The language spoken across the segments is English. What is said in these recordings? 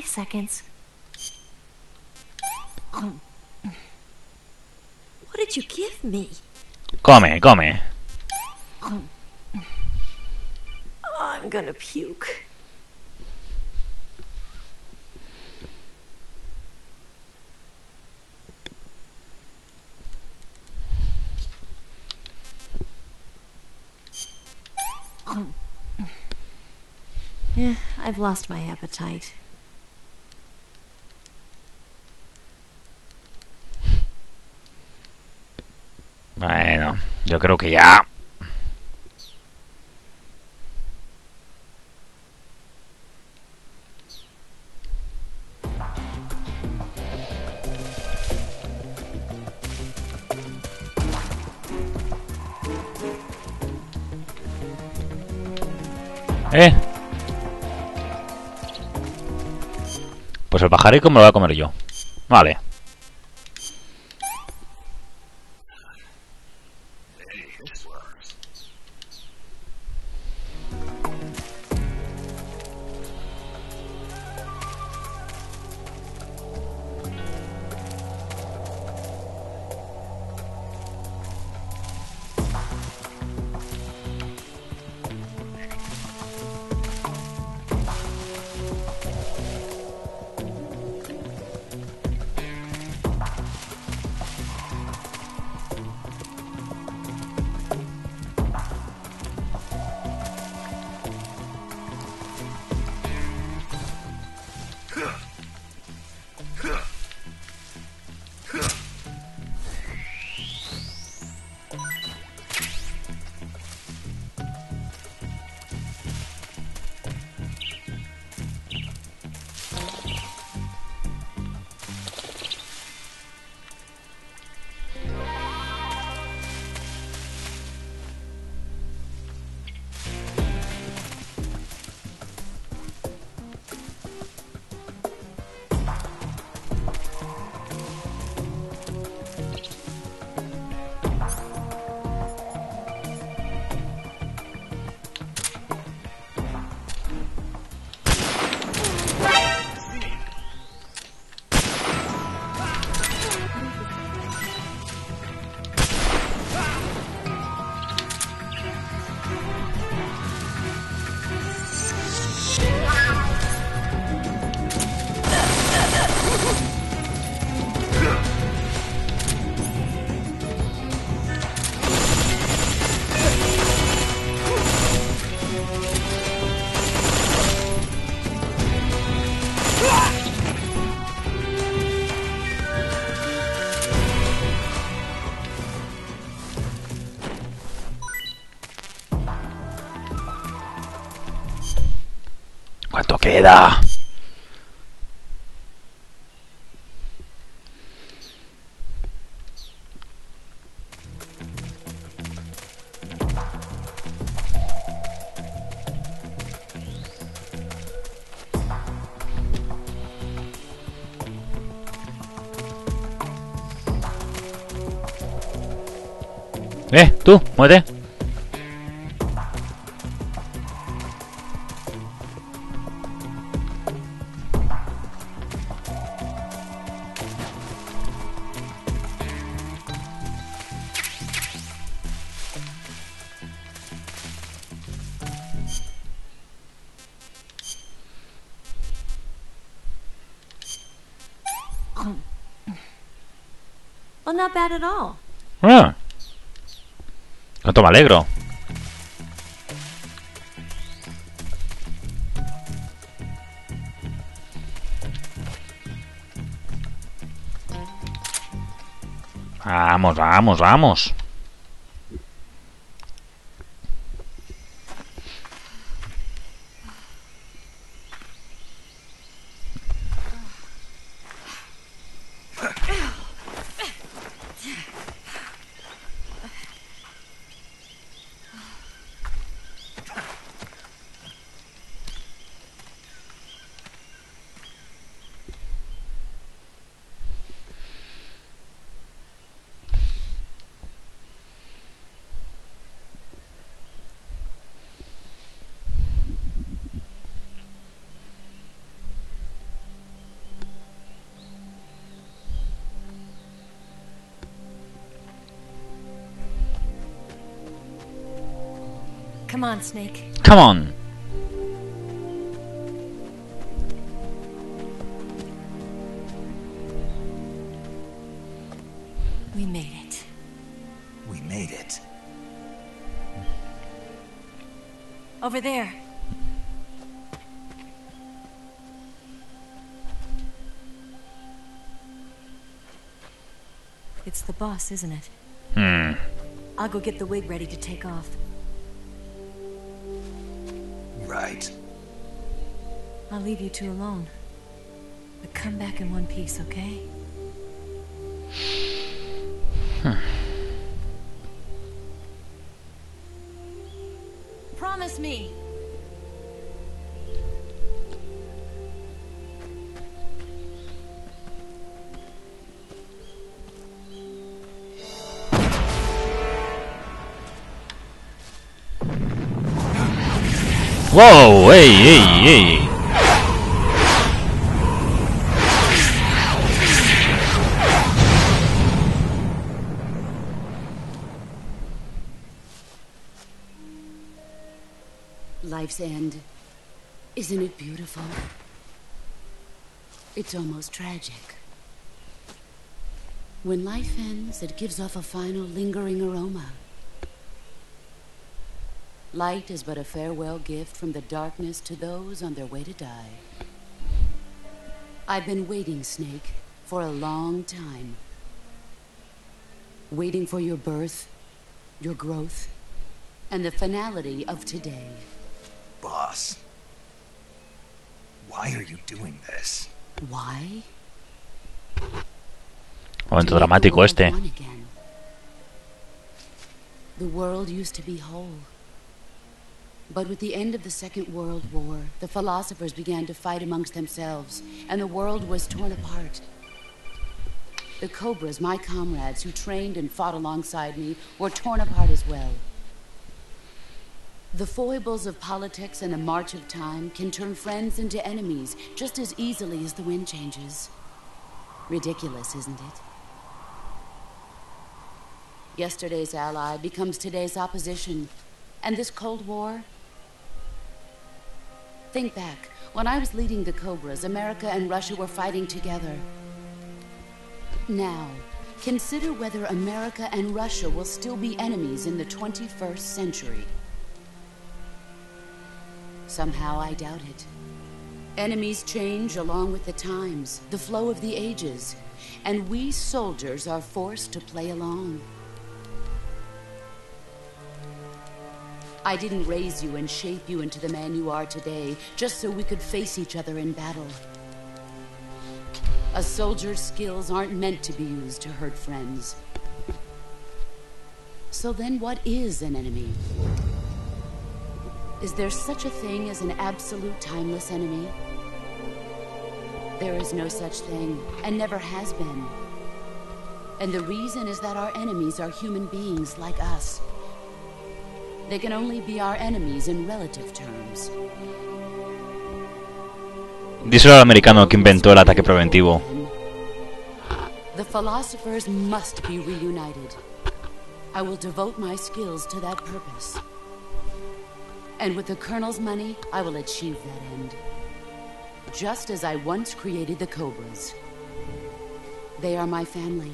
5 seconds. What did you give me? Come, come. I'm gonna puke. Yeah, I've lost my appetite. Bueno, yo creo que ya. Pues el pajarico me lo voy a comer yo. Vale. Queda. Tú, muévete. Not bad at all. Ah. Cuánto me alegro. Vamos, vamos, vamos. Come on, Snake. Come on. We made it. We made it. Over there. It's the boss, isn't it? Hmm. I'll go get the wig ready to take off. Right. I'll leave you two alone. But come back in one piece, okay? Promise me! Whoa, hey, hey, hey. Life's end. Isn't it beautiful? It's almost tragic. When life ends, it gives off a final lingering aroma. Light is but a farewell gift from the darkness to those on their way to die. I've been waiting, Snake, for a long time. Waiting for your birth, your growth, and the finality of today. Boss, why are you doing this? Why? Momento dramático este. The world used to be whole. But with the end of the Second World War, the philosophers began to fight amongst themselves, and the world was torn apart. The Cobras, my comrades, who trained and fought alongside me, were torn apart as well. The foibles of politics and the march of time can turn friends into enemies just as easily as the wind changes. Ridiculous, isn't it? Yesterday's ally becomes today's opposition. And this Cold War? Think back. When I was leading the Cobras, America and Russia were fighting together. Now, consider whether America and Russia will still be enemies in the 21st century. Somehow I doubt it. Enemies change along with the times, the flow of the ages, and we soldiers are forced to play along. I didn't raise you and shape you into the man you are today, just so we could face each other in battle. A soldier's skills aren't meant to be used to hurt friends. So then what is an enemy? Is there such a thing as an absolute timeless enemy? There is no such thing, and never has been. And the reason is that our enemies are human beings like us. They can only be our enemies in relative terms. Díselo al americano que inventó el ataque preventivo. The philosophers must be reunited. I will devote my skills to that purpose. And with the Colonel's money, I will achieve that end. Just as I once created the Cobras. They are my family.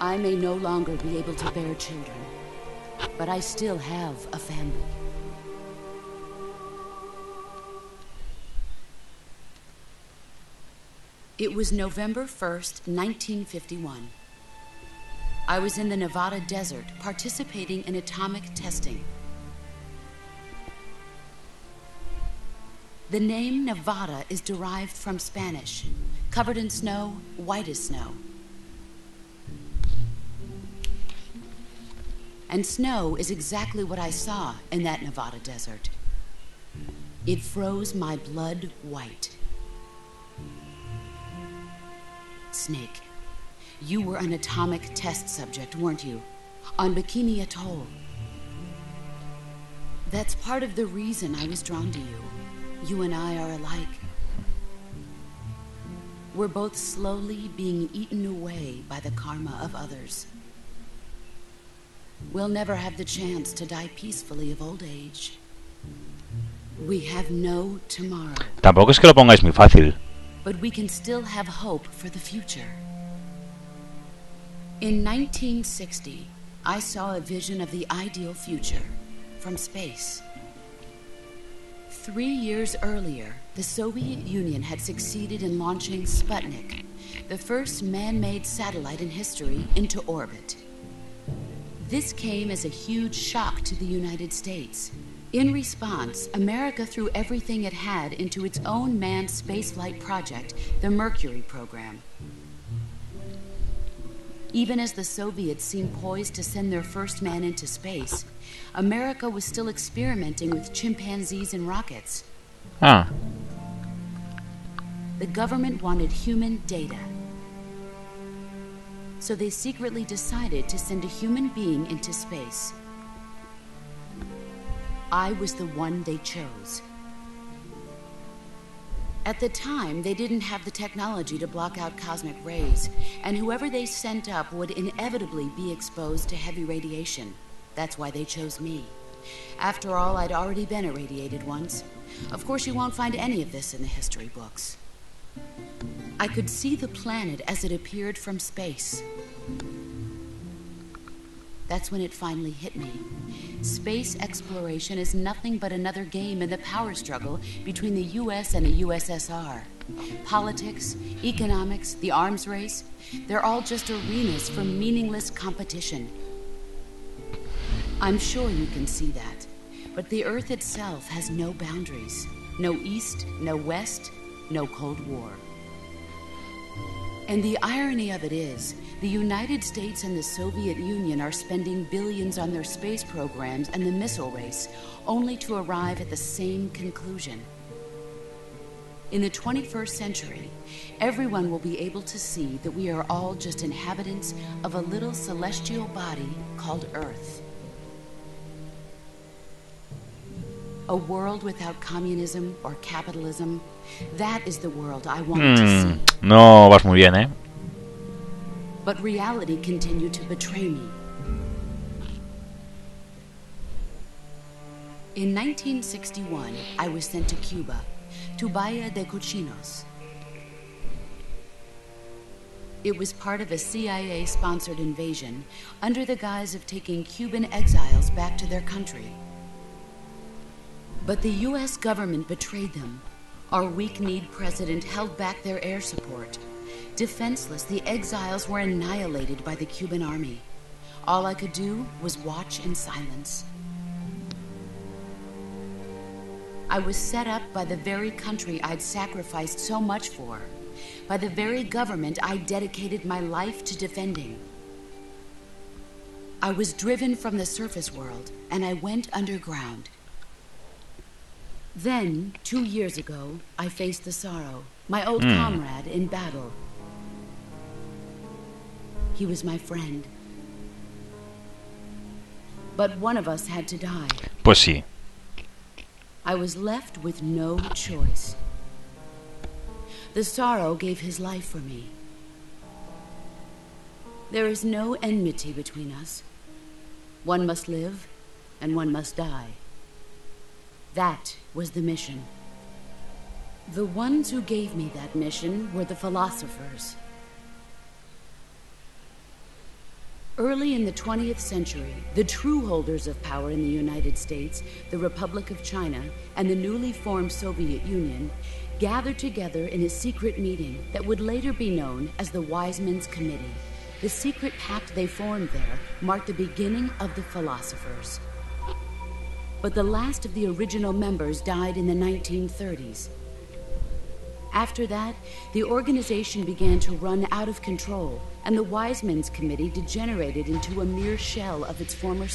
I may no longer be able to bear children, but I still have a family. It was November 1st, 1951. I was in the Nevada desert, participating in atomic testing. The name Nevada is derived from Spanish, covered in snow, white as snow. And snow is exactly what I saw in that Nevada desert. It froze my blood white. Snake, you were an atomic test subject, weren't you? On Bikini Atoll. That's part of the reason I was drawn to you. You and I are alike. We're both slowly being eaten away by the karma of others. we'll never have the chance to die peacefully of old age. We have no tomorrow. Tampoco es que lo pongáis muy fácil. But we can still have hope for the future. In 1960, I saw a vision of the ideal future from space. 3 years earlier, the Soviet Union had succeeded in launching Sputnik, the first man-made satellite in history, into orbit. This came as a huge shock to the United States. In response, America threw everything it had into its own manned spaceflight project, the Mercury program. Even as the Soviets seemed poised to send their first man into space, America was still experimenting with chimpanzees and rockets. Huh. The government wanted human data. So they secretly decided to send a human being into space. I was the one they chose. At the time, they didn't have the technology to block out cosmic rays, and whoever they sent up would inevitably be exposed to heavy radiation. That's why they chose me. After all, I'd already been irradiated once. Of course, you won't find any of this in the history books. I could see the planet as it appeared from space. That's when it finally hit me. Space exploration is nothing but another game in the power struggle between the US and the USSR. Politics, economics, the arms race, they're all just arenas for meaningless competition. I'm sure you can see that, but the Earth itself has no boundaries. No East, no West, no Cold War. And the irony of it is, the United States and the Soviet Union are spending billions on their space programs and the missile race, only to arrive at the same conclusion. In the 21st century, everyone will be able to see that we are all just inhabitants of a little celestial body called Earth. A world without communism or capitalism, that is the world I want to see. No, vas muy bien, eh. But reality continued to betray me. In 1961, I was sent to Cuba, to Bahía de Cochinos. It was part of a CIA-sponsored invasion, under the guise of taking Cuban exiles back to their country. But the US government betrayed them. Our weak-kneed president held back their air support. Defenseless, the exiles were annihilated by the Cuban army. All I could do was watch in silence. I was set up by the very country I'd sacrificed so much for, by the very government I dedicated my life to defending. I was driven from the surface world, and I went underground. Then, 2 years ago, I faced the Sorrow, my old comrade in battle. He was my friend. But one of us had to die. Pues sí. I was left with no choice. The Sorrow gave his life for me. There is no enmity between us. One must live, and one must die. That was the mission. The ones who gave me that mission were the philosophers. Early in the 20th century, the true holders of power in the United States, the Republic of China, and the newly formed Soviet Union gathered together in a secret meeting that would later be known as the Wise Men's Committee. The secret pact they formed there marked the beginning of the philosophers. But the last of the original members died in the 1930s. After that, the organization began to run out of control, and the Wise Men's Committee degenerated into a mere shell of its former